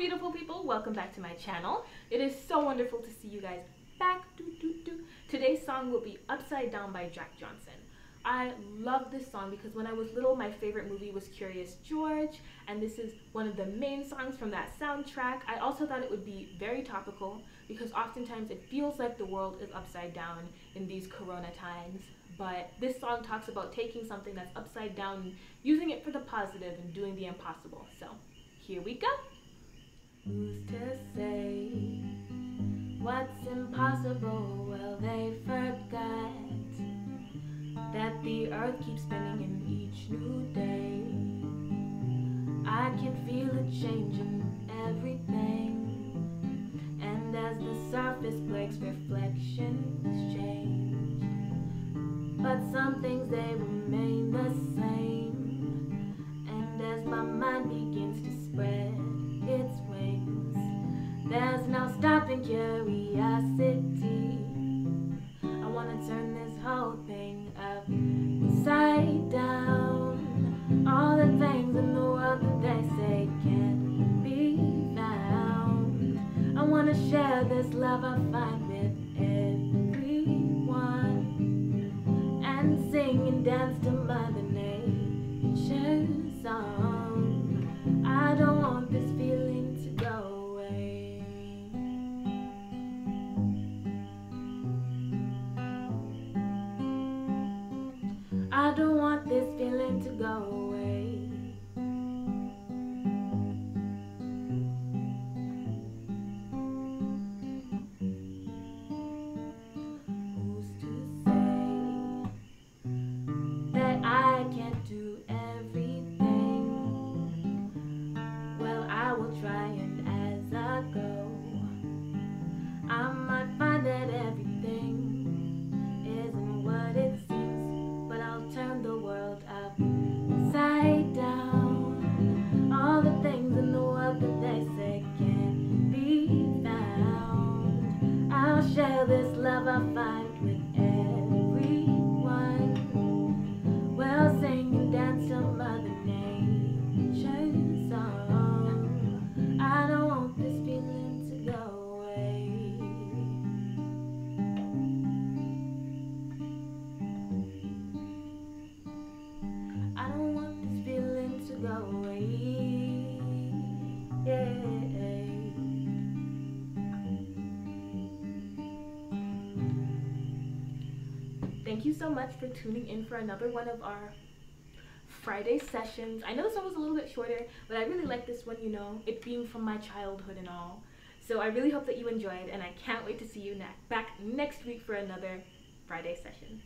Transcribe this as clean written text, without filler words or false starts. beautiful people, welcome back to my channel. It is so wonderful to see you guys back. Today's song will be Upside Down by Jack Johnson. I love this song because when I was little, my favorite movie was Curious George, and this is one of the main songs from that soundtrack. I also thought it would be very topical because oftentimes it feels like the world is upside down in these corona times, but this song talks about taking something that's upside down and using it for the positive and doing the impossible. So here we go. Who's to say what's impossible? Well, they forgot that the earth keeps spinning in each new day. I can feel it changing everything, and as the surface breaks, reflections change, but some things they remain the same. And as my mind begins to spread its wings, there's no stopping curiosity. I want to turn this whole thing upside down. All the things in the world that they say can't be found, I want to share this love I find with everyone, and sing and dance to Mother Nature's song. I don't want this feeling to go. I don't want this feeling to go away. Who's to say that I can't do everything? Well, I will try, and as I go, I might find that everything isn't what it seems. Turn the world upside down. All the things in the world that they say can't be found, I'll share this love I find with everyone. We'll sing and dance to Mother Nature's song. I don't want this feeling to go. Thank you so much for tuning in for another one of our Friday sessions. I know this one was a little bit shorter, but I really like this one, you know, it being from my childhood and all. So I really hope that you enjoyed, and I can't wait to see you back next week for another Friday session.